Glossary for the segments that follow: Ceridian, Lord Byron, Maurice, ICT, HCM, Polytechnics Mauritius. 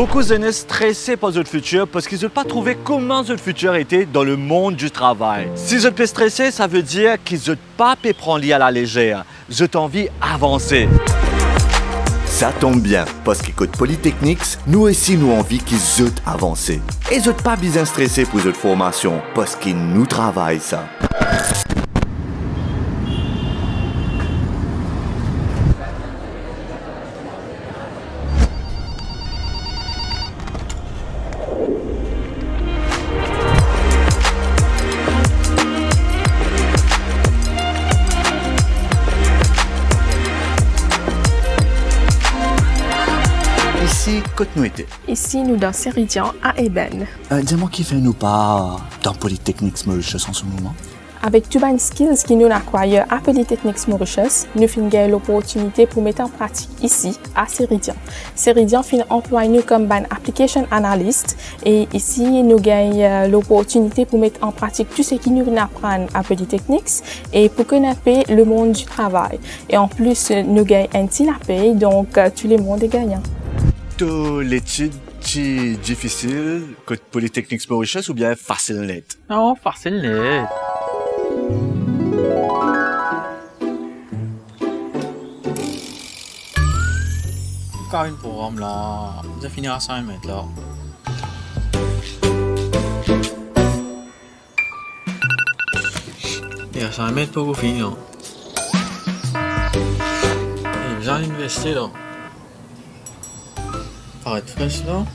Beaucoup de jeunes stressés par leur futur parce qu'ils n'ont pas trouvé comment leur futur était dans le monde du travail. Si vous êtes stressé, ça veut dire qu'ils n'ont pas pu prendre à la légère. Vous avez envie d'avancer. Ça tombe bien, parce qu'écoute Polytechnics, nous aussi nous envie qu'ils aient avancé. Et ils n'ont pas besoin de stresser pour cette formation, parce qu'ils nous travaillent ça. Ici, nous dans Ceridian à Eden. Dis-moi qui fait nous pas dans Polytechnics Mauritius en ce moment? Avec toutes les skills qui nous acquièrent à Polytechnics Mauritius, nous avons l'opportunité pour mettre en pratique ici, à Ceridian. Ceridian emploie nous comme ban application analyst et ici, nous avons l'opportunité pour mettre en pratique tout ce que nous apprenons à Polytechnics et pour connaître le monde du travail. Et en plus, nous gagnons un petit paye, donc tout le monde est gagnant. L'étude est difficile que Polytechnics Mauritius ou bien facile net? Non, facile net. Encore une programme là, je finis à 5 mètres là. Il y a 5 mètres pour finir. Il est besoin d'investir là. Alright, fresh now.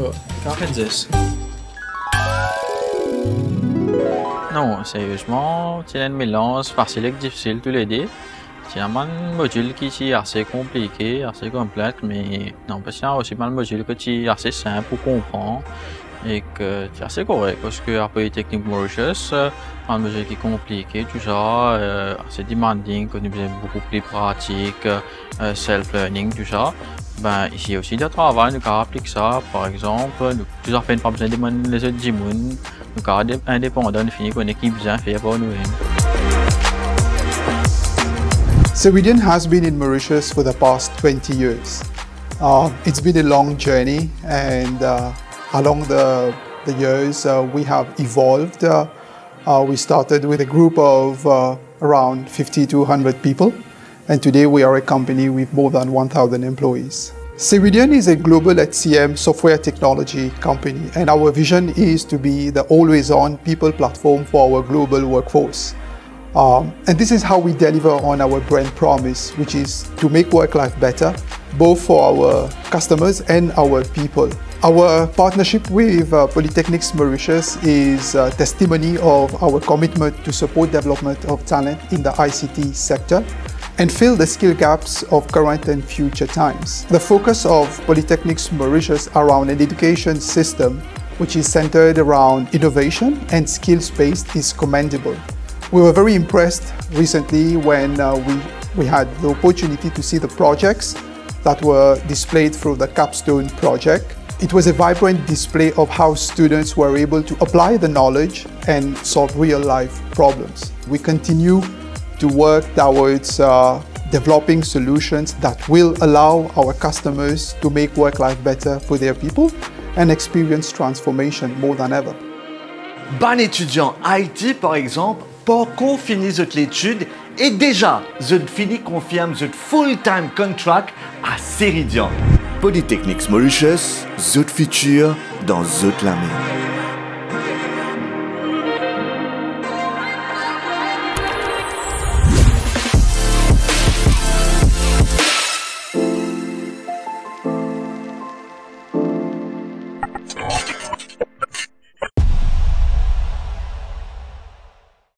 Oh, can't get this. Non, sérieusement, c'est un mélange facile et difficile tous les deux. C'est un module qui est assez compliqué, assez complexe, mais non, parce qu'il y a aussi un module qui est assez simple pour comprendre et que c'est assez correct parce que à Polytechnics Mauritius, un module qui est compliqué, tout ça, assez demanding, qu'on a besoin beaucoup plus pratique, self-learning, tout ça. Ben, ici aussi, de travail, nous appliquons ça, par exemple, nous plusieurs fois, pas besoin de demander les autres dimoun, nous sommes indépendants, nous finissons qu'on équipe bien fait pour nous. Ceridian has been in Mauritius for the past 20 years. It's been a long journey, and along the years, we have evolved. We started with a group of around 50 to 100 people. And today we are a company with more than 1,000 employees. Ceridian is a global HCM software technology company, and our vision is to be the always-on people platform for our global workforce. And this is how we deliver on our brand promise, which is to make work life better, both for our customers and our people. Our partnership with Polytechnics Mauritius is a testimony of our commitment to support development of talent in the ICT sector and fill the skill gaps of current and future times. The focus of Polytechnics Mauritius around an education system which is centered around innovation and skills-based is commendable. We were very impressed recently when we had the opportunity to see the projects that were displayed through the Capstone project. It was a vibrant display of how students were able to apply the knowledge and solve real-life problems. We continue to work towards developing solutions that will allow our customers to make work life better for their people and experience transformation more than ever. Ban étudiant IT par exemple, pour qu'on finisse l'étude et déjà, vous fini confirme votre full-time contract à Ceridian. Polytechnics Mauritius, votre futur dans votre lame.